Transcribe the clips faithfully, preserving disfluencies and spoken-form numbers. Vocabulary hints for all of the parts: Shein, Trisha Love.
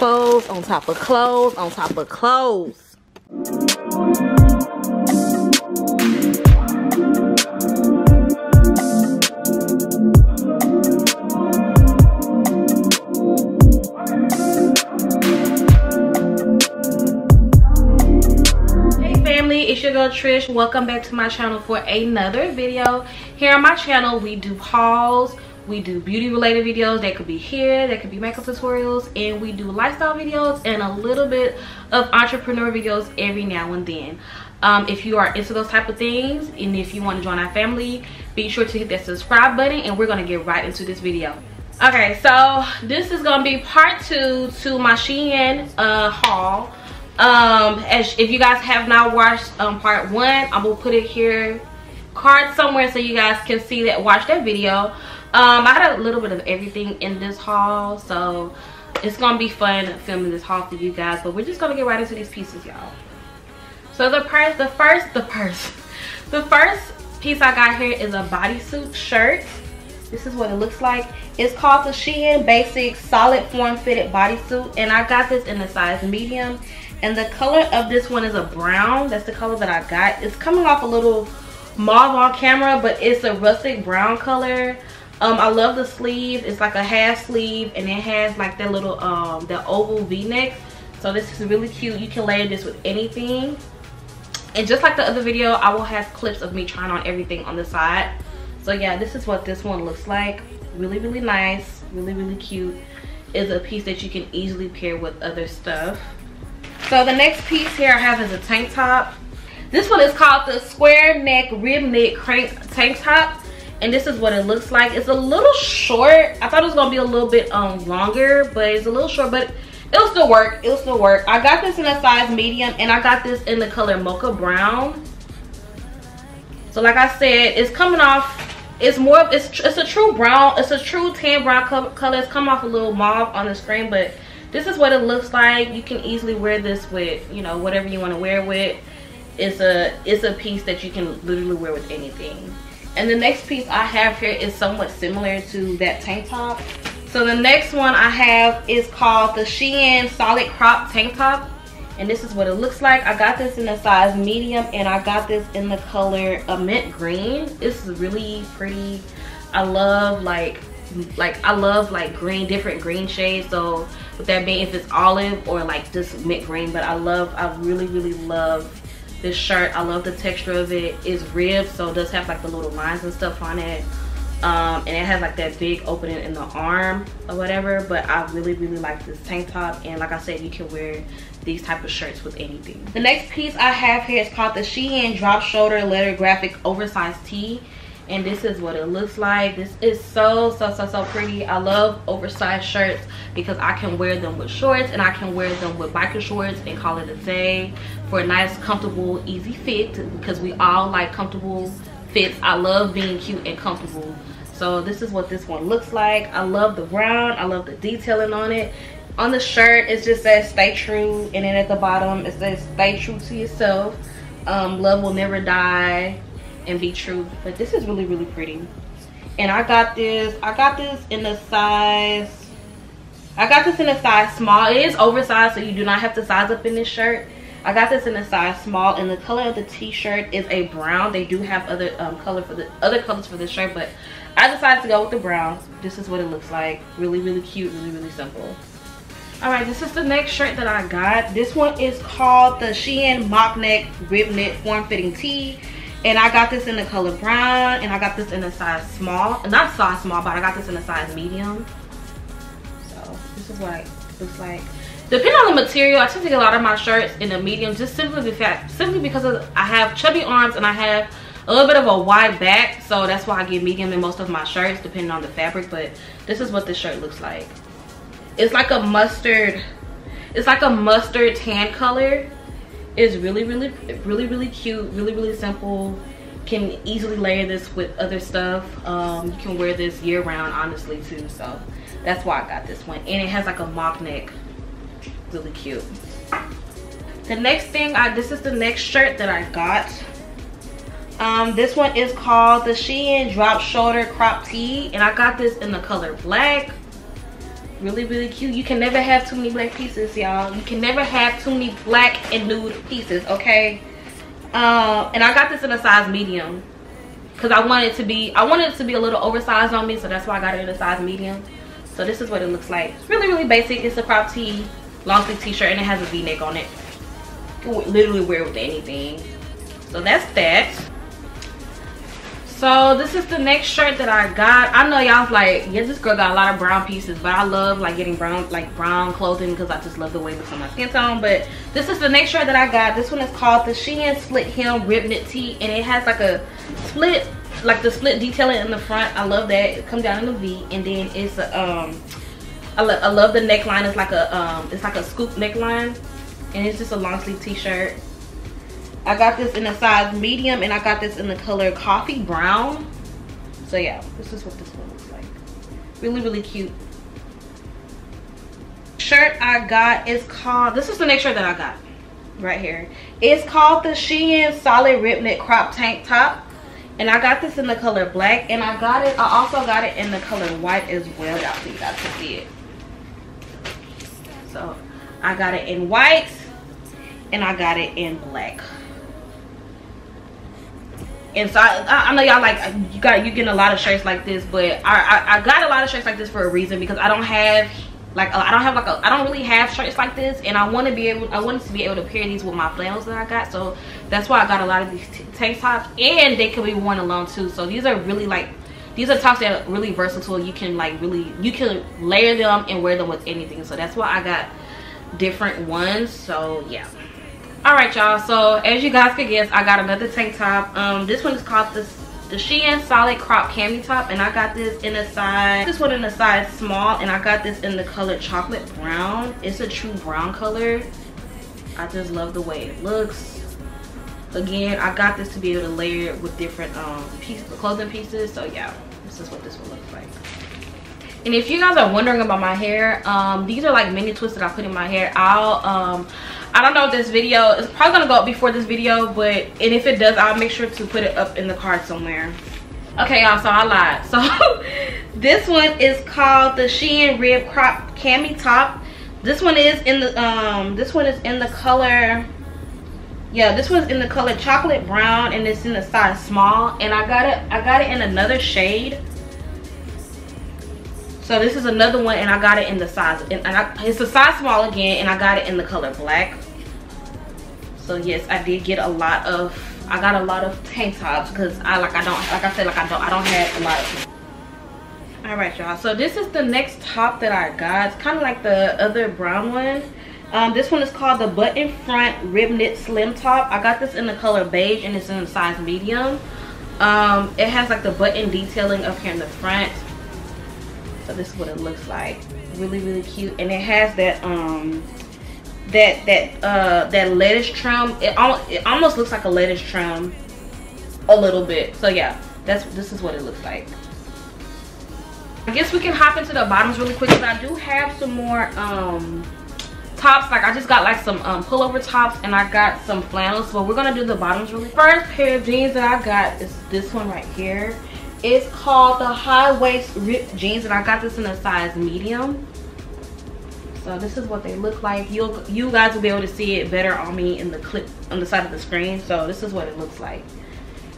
clothes on top of clothes on top of clothes. It's your girl Trish. Welcome back to my channel for another video. Here on my channel we do hauls, we do beauty related videos. They could be hair, they could be makeup tutorials, and we do lifestyle videos and a little bit of entrepreneur videos every now and then. Um, if you are into those type of things and if you want to join our family, be sure to hit that subscribe button and we're going to get right into this video. Okay, so this is going to be part two to my Shein uh, haul. Um, as if you guys have not watched um, part one, I will put it here card somewhere so you guys can see that, watch that video. um, I had a little bit of everything in this haul, so it's gonna be fun filming this haul for you guys, but we're just gonna get right into these pieces, y'all. So the purse the first the purse the first piece I got here is a bodysuit shirt. This is what it looks like. It's called the Shein Basic Solid Form Fitted Bodysuit, and I got this in a size medium. And the color of this one is a brown. That's the color that I got. It's coming off a little mauve on camera, but it's a rustic brown color. Um, I love the sleeves. It's like a half sleeve, and it has like that little um, the oval V-neck. So this is really cute. You can layer this with anything. And just like the other video, I will have clips of me trying on everything on the side. So yeah, this is what this one looks like. Really, really nice. Really, really cute. It's a piece that you can easily pair with other stuff. So the next piece here I have is a tank top. This one is called the Square Neck Rib Knit Crank Tank Top, and this is what it looks like. It's a little short. I thought it was gonna be a little bit um longer, but it's a little short, but it'll still work. It'll still work. I got this in a size medium, and I got this in the color mocha brown. So like I said, it's coming off. It's more. It's it's a true brown. It's a true tan brown co color. It's come off a little mauve on the screen, but this is what it looks like. You can easily wear this with, you know, whatever you want to wear with. It's a it's a piece that you can literally wear with anything. And the next piece I have here is somewhat similar to that tank top. So the next one I have is called the Shein Solid Crop Tank Top, and this is what it looks like. I got this in a size medium, and I got this in the color a mint green. It's really pretty. I love like like I love like green, different green shades. So with that being, if it's olive or like this mint green, but I love, I really really love this shirt. I love the texture of it. It's ribbed, so it does have like the little lines and stuff on it, um, and it has like that big opening in the arm or whatever. But I really really like this tank top, and like I said, you can wear these type of shirts with anything. The next piece I have here is called the Shein Drop Shoulder Letter Graphic Oversized Tee. And this is what it looks like. This is so, so, so, so pretty. I love oversized shirts because I can wear them with shorts, and I can wear them with biker shorts and call it a day for a nice, comfortable, easy fit, because we all like comfortable fits. I love being cute and comfortable. So this is what this one looks like. I love the brown. I love the detailing on it. On the shirt, it just says stay true. And then at the bottom, it says stay true to yourself. Um, love will never die. And be true. But this is really really pretty, and I got this I got this in a size I got this in a size small. It is oversized, so you do not have to size up in this shirt. I got this in a size small, and the color of the t-shirt is a brown. They do have other um, color for the other colors for this shirt, but I decided to go with the brown. This is what it looks like. Really really cute, really really simple. Alright, this is the next shirt that I got. This one is called the Shein Mock Neck Rib Knit Form-Fitting Tee. And I got this in the color brown, and I got this in a size small. Not size small, but I got this in a size medium. So this is what it looks like. Depending on the material, I tend to get a lot of my shirts in a medium, just simply because, simply because of, I have chubby arms and I have a little bit of a wide back. So that's why I get medium in most of my shirts, depending on the fabric. But this is what this shirt looks like. It's like a mustard, it's like a mustard tan color. It's really really really really cute, really really simple. Can easily layer this with other stuff. Um you can wear this year round honestly too, so that's why I got this one. And it has like a mock neck. Really cute. The next thing I this is the next shirt that I got. Um this one is called the Shein Drop Shoulder Crop Tee, and I got this in the color black. really, really cute. You can never have too many black pieces, y'all. You can never have too many black and nude pieces, okay? Um, and I got this in a size medium because I wanted it to be, I wanted it to be a little oversized on me, so that's why I got it in a size medium. So this is what it looks like. It's really, really basic. It's a crop tee, long sleeve t-shirt, and it has a V-neck on it. You can literally wear it with anything. So that's that. So this is the next shirt that I got. I know y'all like, yeah, this girl got a lot of brown pieces, but I love like getting brown, like brown clothing, because I just love the way it looks on my skin tone. But this is the next shirt that I got. This one is called the Shein Split Hem Rib Knit Tee, and it has like a split, like the split detailing in the front. I love that. It comes down in the V, and then it's a, um, I, lo I love the neckline. It's like a, um, it's like a scoop neckline, and it's just a long sleeve t-shirt. I got this in a size medium, and I got this in the color coffee brown. So yeah, this is what this one looks like. Really, really cute. Shirt I got is called, this is the next shirt that I got right here. It's called the Shein Solid Rib Knit Crop Tank Top, and I got this in the color black, and I got it, I also got it in the color white as well, y'all, so you guys can see it. So I got it in white, and I got it in black. And so I, I know y'all like, you got, you getting a lot of shirts like this, but I, I I got a lot of shirts like this for a reason, because I don't have like a, I don't have like a I don't really have shirts like this, and I want to be able I wanted to be able to pair these with my flannels that I got, so that's why I got a lot of these tank tops, and they can be worn alone too. So these are really like, these are tops that are really versatile. You can like really you can layer them and wear them with anything. So that's why I got different ones. So yeah. Alright y'all, so as you guys could guess, I got another tank top. Um, this one is called the, the Shein Solid Crop Cami Top, and I got this in a size, this one in a size small, and I got this in the color chocolate brown. It's a true brown color. I just love the way it looks. Again, I got this to be able to layer it with different um, pieces, clothing pieces, so yeah, this is what this one looks like. And if you guys are wondering about my hair, um, these are like mini twists that I put in my hair. I'll, um, I don't know if this video is probably gonna go up before this video, but and if it does, I'll make sure to put it up in the card somewhere. Okay, y'all, so I lied. So this one is called the Shein Rib Crop Cami Top. This one is in the, um, this one is in the color, yeah, this one's in the color chocolate brown, and it's in the size small. And I got it, I got it in another shade. So this is another one, and I got it in the size, and I, it's a size small again, and I got it in the color black. So yes, I did get a lot of, I got a lot of tank tops, because I like, I don't, like I said, like I don't, I don't have a lot of. All right, y'all. So this is the next top that I got. It's kind of like the other brown one. Um, this one is called the Button Front Rib Knit Slim Top. I got this in the color beige, and it's in size medium. Um, it has like the button detailing up here in the front. So this is what it looks like. Really, really cute, and it has that um that that uh that lettuce trim. It, al it almost looks like a lettuce trim a little bit. So yeah, that's this is what it looks like. I guess we can hop into the bottoms really quick, because I do have some more um tops. Like I just got like some um pullover tops, and I got some flannels, but we're gonna do the bottoms really. First pair of jeans that I got is this one right here. It's called the High Waist Ripped Jeans, and I got this in a size medium. So this is what they look like. You'll, you guys will be able to see it better on me in the clip on the side of the screen. So this is what it looks like.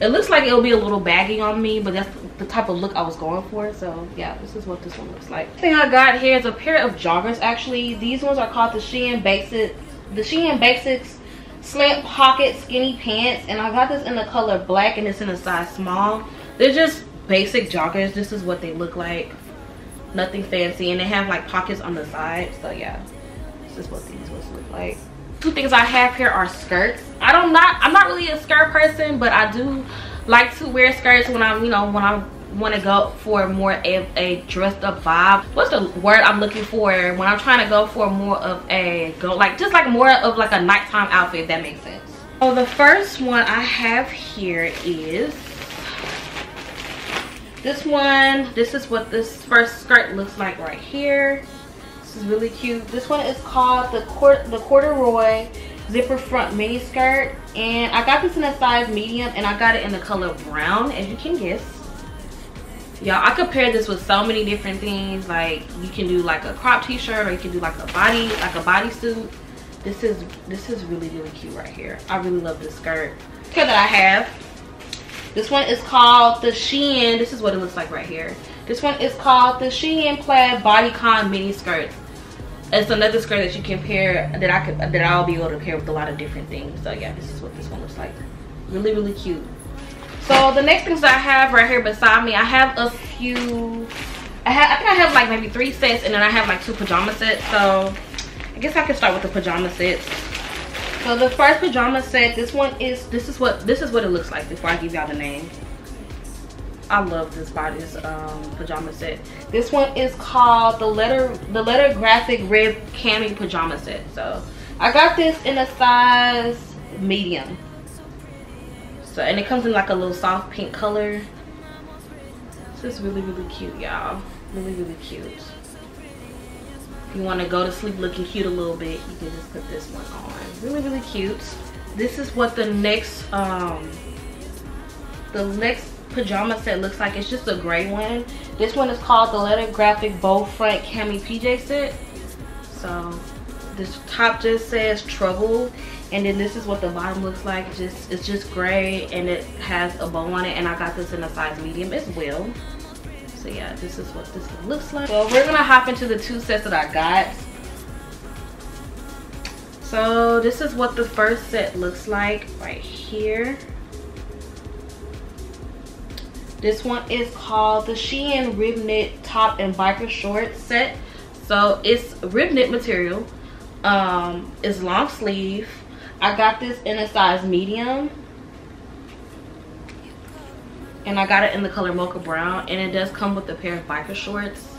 It looks like it'll be a little baggy on me, but that's the type of look I was going for. So yeah, this is what this one looks like. The thing I got here is a pair of joggers. Actually, these ones are called the Shein Basics, the Shein Basics Slant Pocket Skinny Pants, and I got this in the color black, and it's in a size small. They're just basic joggers. This is what they look like. Nothing fancy, and they have like pockets on the side. So yeah, this is what these ones look like. Two things I have here are skirts. I don't not I'm not really a skirt person, but I do like to wear skirts when I'm, you know, when I want to go for more of a dressed up vibe. What's the word I'm looking for when I'm trying to go for more of a go like just like more of like a nighttime outfit, if that makes sense. So the first one I have here is this one. This is what this first skirt looks like right here. This is really cute. This one is called the cor the corduroy zipper front mini skirt, and I got this in a size medium, and I got it in the color brown, as you can guess. Y'all, I compared this with so many different things. Like, you can do like a crop t-shirt, or you can do like a body, like a bodysuit. This is this is really, really cute right here. I really love this skirt here that I have. This one is called the Shein. This is what it looks like right here. This one is called the Shein Plaid Bodycon Mini Skirt. It's another skirt that you can pair, that I could, that I'll be able to pair with a lot of different things. So yeah, this is what this one looks like. Really, really cute. So the next things that I have right here beside me, I have a few. I have, I think I have like maybe three sets, and then I have like two pajama sets. So I guess I can start with the pajama sets. So the first pajama set, this one is, this is what, this is what it looks like before I give y'all the name. I love this body's um, pajama set. This one is called the letter, the letter graphic red cami pajama set. So I got this in a size medium. So, and it comes in like a little soft pink color. This is really, really cute, y'all. Really, really cute. If you want to go to sleep looking cute a little bit, you can just put this one on. Really, really cute. This is what the next um the next pajama set looks like. It's just a gray one. This one is called the letter graphic bow front cami P J set. So this top just says trouble, and then this is what the bottom looks like. Just it's just gray, and it has a bow on it, and I got this in a size medium as well. So yeah, this is what this looks like. So we're gonna hop into the two sets that I got. So this is what the first set looks like right here. This one is called the Shein Rib Knit Top and Biker Short set. So it's rib knit material. Um, it's long sleeve. I got this in a size medium. And I got it in the color mocha brown, and it does come with a pair of biker shorts.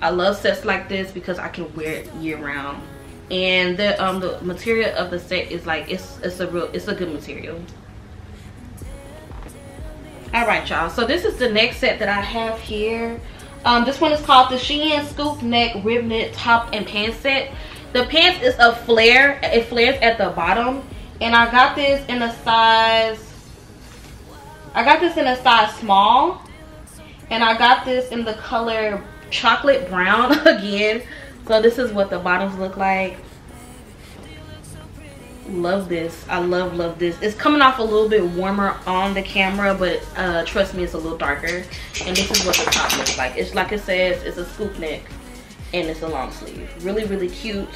I love sets like this because I can wear it year round. And the um the material of the set is like it's it's a real it's a good material. All right, y'all. So this is the next set that I have here. Um, this one is called the Shein Scoop Neck Rib Knit Top and Pants set. The pants is a flare. It flares at the bottom, and I got this in a size. I got this in a size small, and I got this in the color chocolate brown again. So this is what the bottoms look like. Love this. I love, love this. It's coming off a little bit warmer on the camera, but uh, trust me, it's a little darker. And this is what the top looks like. It's like it says, it's a scoop neck, and it's a long sleeve. Really, really cute.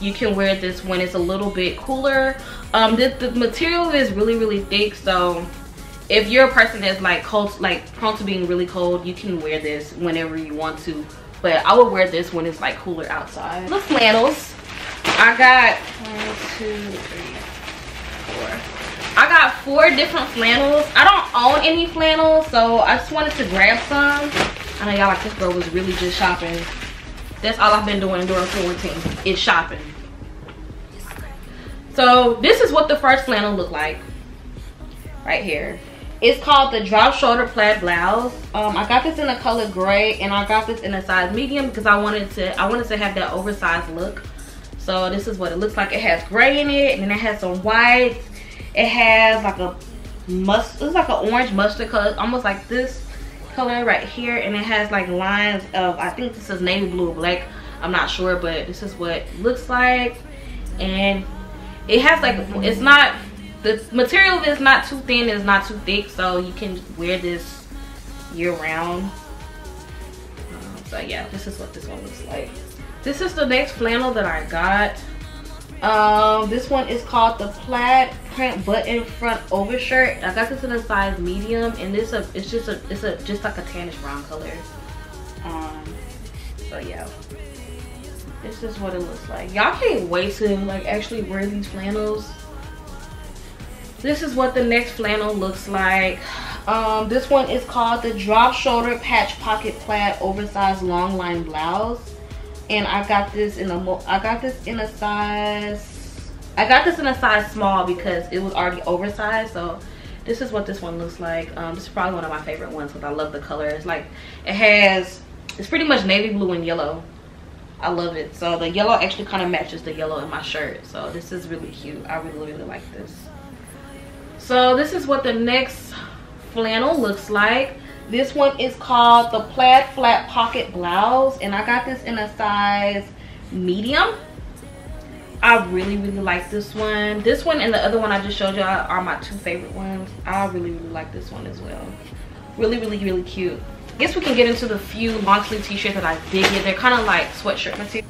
You can wear this when it's a little bit cooler. Um, this, the material is really, really thick, so if you're a person that's like cold, like prone to being really cold, you can wear this whenever you want to. But I would wear this when it's like cooler outside. The flannels, I got one, two, three, four. I got four different flannels. I don't own any flannels, so I just wanted to grab some. I know y'all like this girl was really just shopping. That's all I've been doing during quarantine is shopping. So this is what the first flannel looked like, right here. It's called the drop shoulder plaid blouse. Um, I got this in a color gray, and I got this in a size medium because I wanted to I wanted to have that oversized look. So this is what it looks like. It has gray in it, and it has some whites. It has like a must. It's like an orange mustard color, almost like this color right here, and it has like lines of, I think this is navy blue or black. I'm not sure, but this is what it looks like, and it has like it's not. The material is not too thin, it's not too thick, so you can wear this year round. Um, so yeah, this is what this one looks like. This is the next flannel that I got. Um, this one is called the plaid print button front overshirt. I got this in a size medium, and this a it's just a it's a just like a tannish brown color. Um, so yeah, this is what it looks like. Y'all can't wait to like actually wear these flannels. This is what the next flannel looks like. Um, this one is called the drop shoulder patch pocket plaid oversized long line blouse, and I got this in a mo I got this in a size I got this in a size small because it was already oversized. So this is what this one looks like. Um, this is probably one of my favorite ones because I love the color. It's like it has it's pretty much navy blue and yellow. I love it. So the yellow actually kind of matches the yellow in my shirt. So this is really cute. I really really like this. So this is what the next flannel looks like. This one is called the Plaid Flat Pocket Blouse, and I got this in a size medium. I really, really like this one. This one and the other one I just showed y'all are my two favorite ones. I really, really like this one as well. Really, really, really cute. I guess we can get into the few long sleeve t-shirts that I did get. They're kind of like sweatshirt material.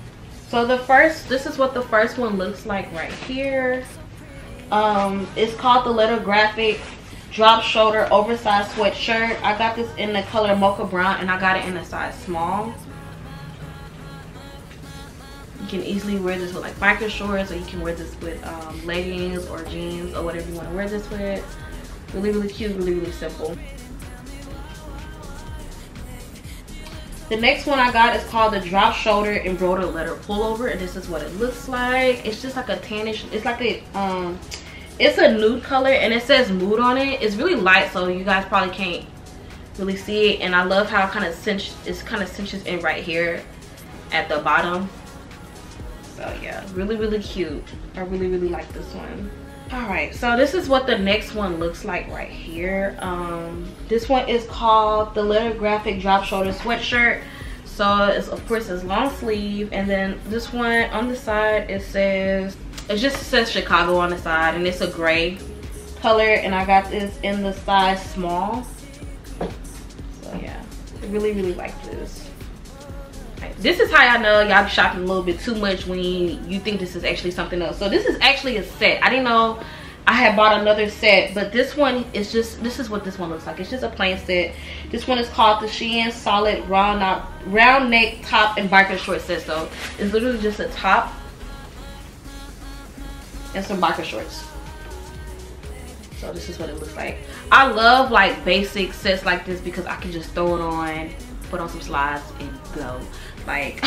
So the first, this is what the first one looks like right here. Um, it's called the Letter Graphic Drop Shoulder Oversized Sweatshirt. I got this in the color Mocha Brown, and I got it in a size small. You can easily wear this with like biker shorts, or you can wear this with um, leggings or jeans or whatever you want to wear this with. Really, really cute, really, really simple. The next one I got is called the Drop Shoulder Embroidered Letter Pullover, and this is what it looks like. It's just like a tannish, it's like a, um, it's a nude color, and it says Mood on it. It's really light, so you guys probably can't really see it, and I love how it kind of cinch, it's kind of cinches in right here at the bottom. So yeah, really, really cute. I really, really like this one. All right, so this is what the next one looks like right here. Um, this one is called the Letter Graphic Drop Shoulder Sweatshirt. So it's, of course, it's long sleeve, and then this one on the side, it says, it just says Chicago on the side, and it's a gray color, and I got this in the size small. So yeah, I really, really like this. This is how y'all know y'all be shopping a little bit too much when you think this is actually something else. So this is actually a set. I didn't know I had bought another set, but this one is just, this is what this one looks like. It's just a plain set. This one is called the Shein Solid Round, Not, Round Neck Top and Biker Short Set. So it's literally just a top and some biker shorts. So this is what it looks like. I love like basic sets like this because I can just throw it on, put on some slides, and go. Like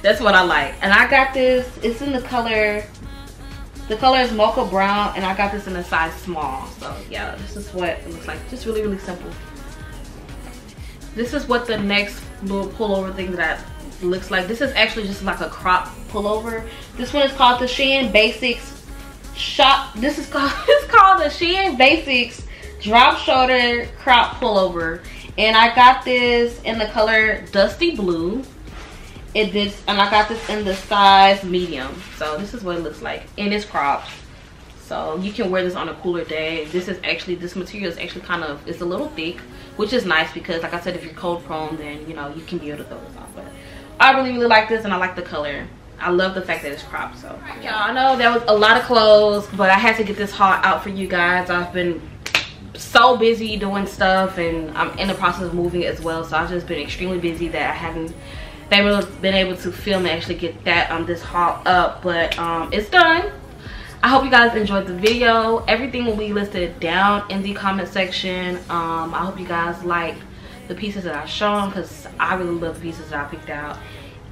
that's what I like. And I got this, it's in the color, the color is Mocha Brown, and I got this in a size small. So yeah, this is what it looks like. Just really, really simple. This is what the next little pullover thing that I, looks like. This is actually just like a crop pullover. This one is called the Shein Basics Shop. This is called, it's called the Shein Basics Drop Shoulder Crop Pullover. And I got this in the color Dusty Blue. It did, and I got this in the size medium. So this is what it looks like, and it's cropped. So you can wear this on a cooler day. This is actually, this material is actually kind of, it's a little thick, which is nice because, like I said, if you're cold prone, then you know you can be able to throw this on. But I really, really like this, and I like the color. I love the fact that it's cropped. So y'all, yeah, I know that was a lot of clothes, but I had to get this haul out for you guys. I've been so busy doing stuff, and I'm in the process of moving as well, so I've just been extremely busy that I haven't been able to film and actually get that on um, this haul up, but um it's done. I hope you guys enjoyed the video. Everything will be listed down in the comment section. um I hope you guys like the pieces that I've shown, because I really love the pieces that I picked out.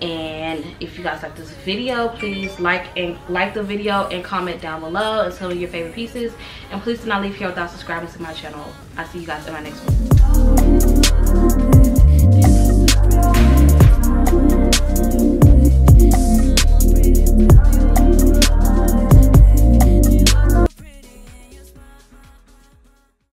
And if you guys like this video, please like and like the video and comment down below and tell me your favorite pieces. And please do not leave here without subscribing to my channel. I'll see you guys in my next one.